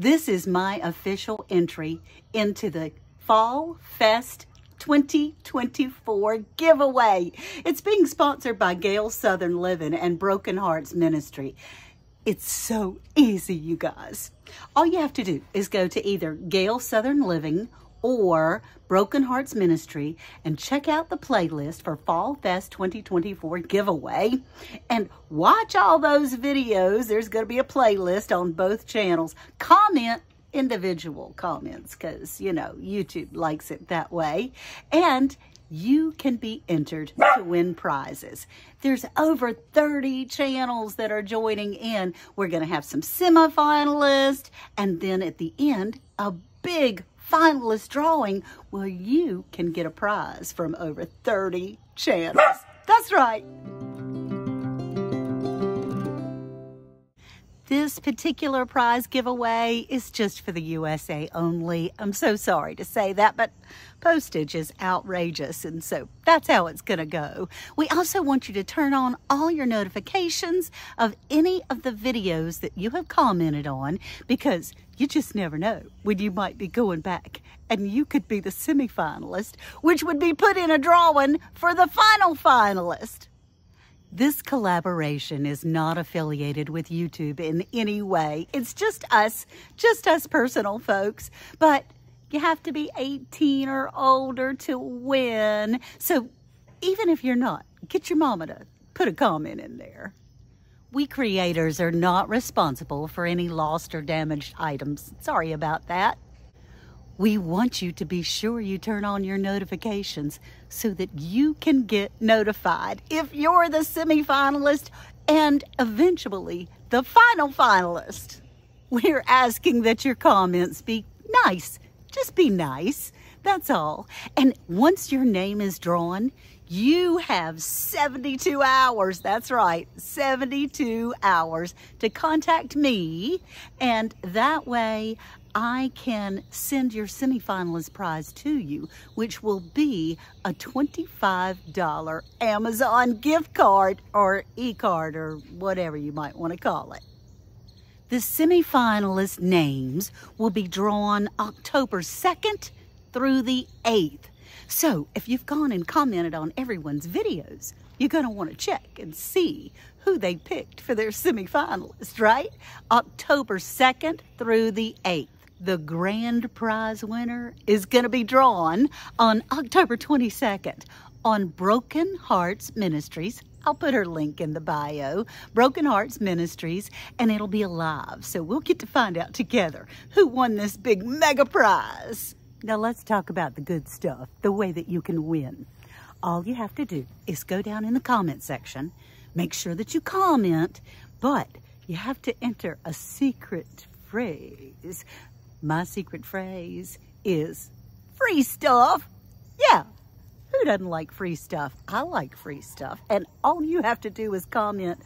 This is my official entry into the Fall Fest 2024 giveaway. It's being sponsored by Gail's Southern Living and Broken Hearts Ministry. It's so easy, you guys. All you have to do is go to either Gail's Southern Living or Broken Hearts Ministry and check out the playlist for Fall Fest 2024 giveaway and watch all those videos. There's going to be a playlist on both channels. Comment individual comments because, you know, YouTube likes it that way. And you can be entered to win prizes. There's over 30 channels that are joining in. We're going to have some semifinalists and then at the end, a big finalist drawing where you can get a prize from over 30 channels. That's right. This particular prize giveaway is just for the USA only. I'm so sorry to say that, but postage is outrageous, and so that's how it's going to go. We also want you to turn on all your notifications of any of the videos that you have commented on, because you just never know when you might be going back, and you could be the semifinalist, which would be put in a drawing for the final finalist. This collaboration is not affiliated with YouTube in any way. It's just us personal folks. But you have to be 18 or older to win. So even if you're not, get your mama to put a comment in there. We creators are not responsible for any lost or damaged items. Sorry about that. We want you to be sure you turn on your notifications so that you can get notified if you're the semifinalist and eventually the final finalist. We're asking that your comments be nice. Just be nice. That's all. And once your name is drawn, you have 72 hours. That's right, 72 hours to contact me. And that way, I can send your semifinalist prize to you, which will be a $25 Amazon gift card or e-card or whatever you might want to call it. The semifinalist names will be drawn October 2nd through the 8th. So if you've gone and commented on everyone's videos, you're going to want to check and see who they picked for their semifinalist, right? October 2nd through the 8th. The grand prize winner is going to be drawn on October 22nd on Broken Hearts Ministries. I'll put her link in the bio, Broken Hearts Ministries, and it'll be live. So we'll get to find out together who won this big mega prize. Now let's talk about the good stuff, the way that you can win. All you have to do is go down in the comment section, make sure that you comment, but you have to enter a secret phrase. My secret phrase is free stuff. Yeah, who doesn't like free stuff? I like free stuff. And all you have to do is comment,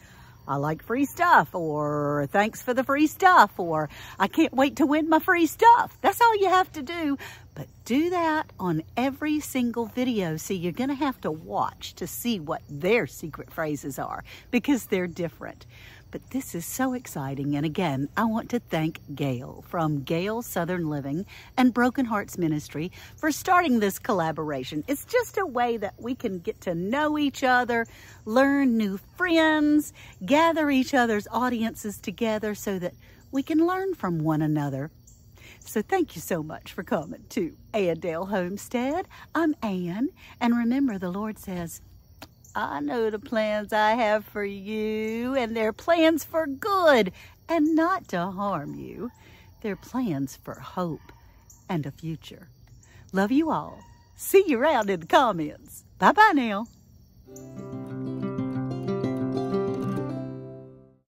I like free stuff, or thanks for the free stuff, or I can't wait to win my free stuff. That's all you have to do. But do that on every single video. So you're going to have to watch to see what their secret phrases are because they're different. But this is so exciting. And again, I want to thank Gail from Gail's Southern Living and Broken Hearts Ministry for starting this collaboration. It's just a way that we can get to know each other, learn new friends, gather each other's audiences together so that we can learn from one another. So thank you so much for coming to Anne Dale Homestead. I'm Anne, and remember the Lord says, I know the plans I have for you, and they're plans for good and not to harm you. They're plans for hope and a future. Love you all. See you around in the comments. Bye-bye now.